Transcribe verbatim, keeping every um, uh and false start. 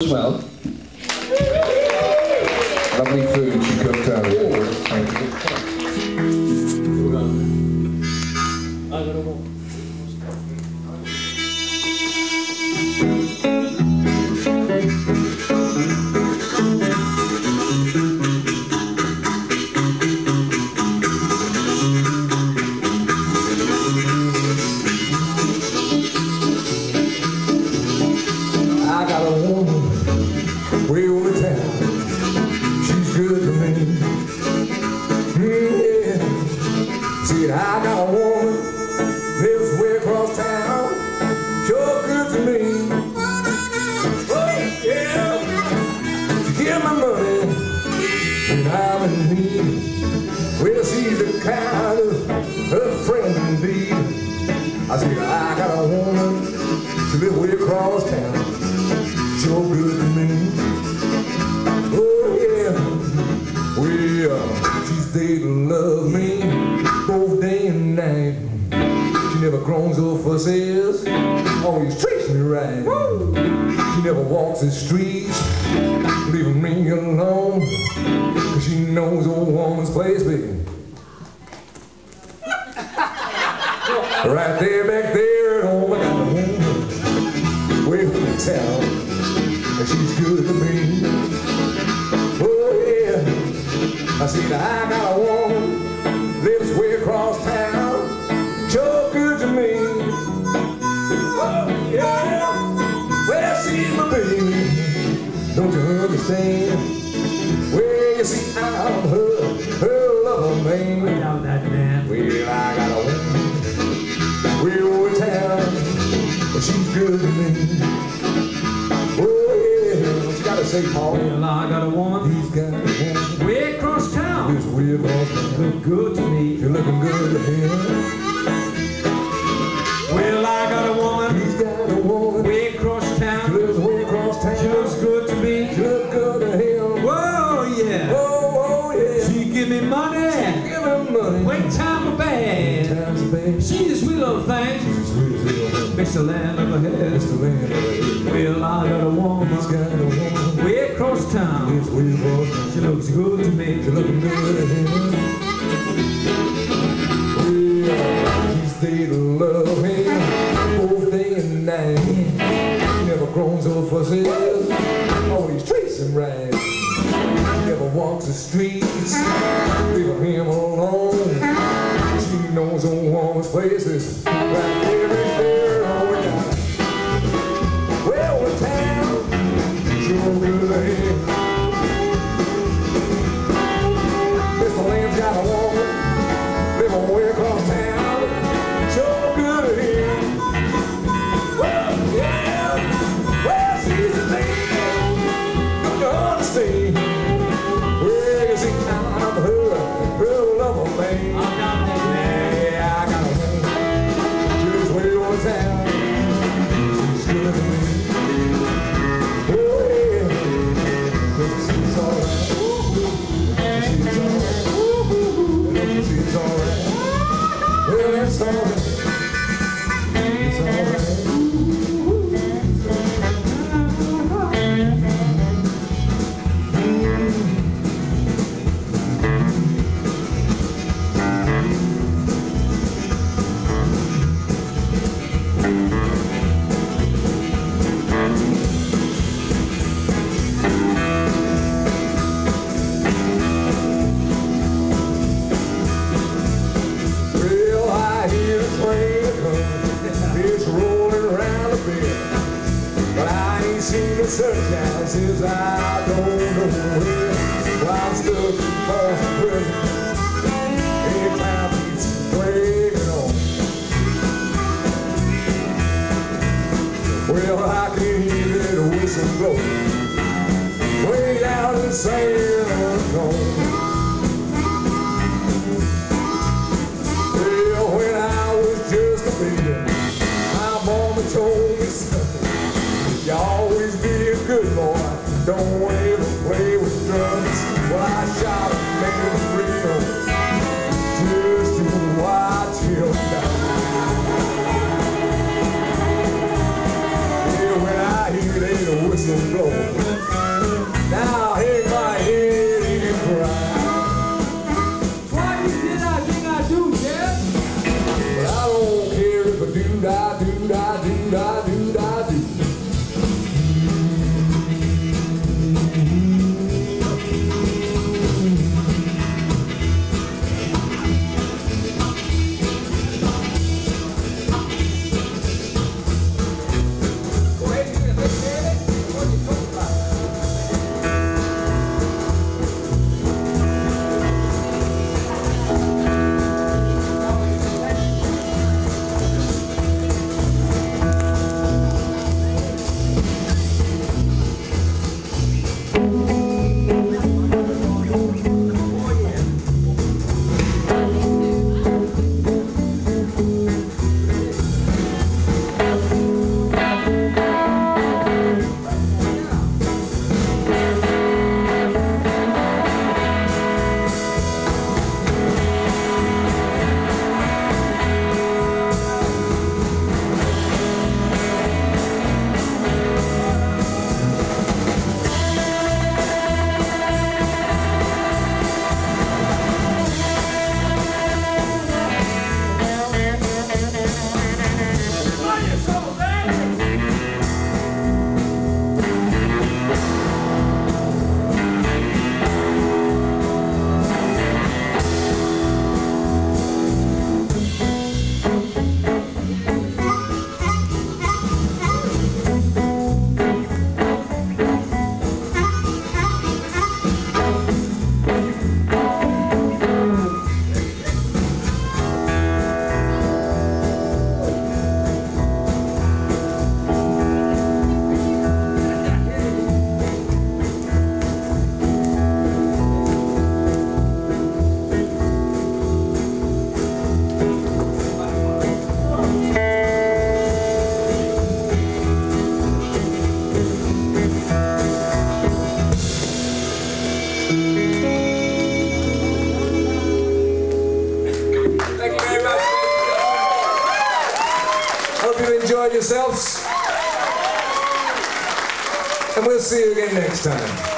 As well. Lovely food you cooked earlier. Yeah. Thank you. I got a walk. I got a woman lives way across town, sure good to me. Oh yeah, she give my money when I'm in need. Well, she's the kind of a friend indeed. I said I got a woman she lives way across town, sure good to me. Oh yeah, well she stayed to love me. She never groans or fusses, always treats me right. Woo! She never walks the streets, leaving me alone, 'cause she knows old woman's place, baby. Right there, back there at home, I got a woman way from the town, and she's good to me. Oh yeah, I said I got a woman lives way across town. Don't you understand? Well, you see, I'm her, her lover, man. Well, I got a woman way over town, but she's good to me. Oh, yeah, what you gotta say, Paul? Well, I got a woman. He's got a woman. Way across town. It's way across town. Look good to me. You're looking good to him. Well, I got a woman. He's got a woman. Way across town. She lives way across town. She looks good. Money. She give her money. Wait time for bad. She's a sweet little thing. She's a sweet little thing. Makes the land of her head. Well, I got a woman. He's got a woman. Way across town. It's way across town. She looks good to me. She looking good to him. Well, she stayed to love him both day and night. She never groans or fusses. Always treats him right. She never walks the streets, leaving him alone. She knows old woman's places, right there and there all the time. Well, the town, sure good to him. Mister Lamb's got a woman, living way across town, sure good to him. Well, yeah, well, she's a lady, don't you understand? It's alright, it's alright. Well, I hear the train. Seen the sunshine since I don't know where. Well, I'm stuck in the prison. Every time it's breaking on. Well, I can hear that whistle blow way down in San Antonio. Well, when I was just a baby, my mama told me something. You always be a good boy, don't ever play with drugs. Well, I shot a man in Reno just to watch him die. Yeah, when I hear that whistle blow. Hope you enjoyed yourselves. And we'll see you again next time.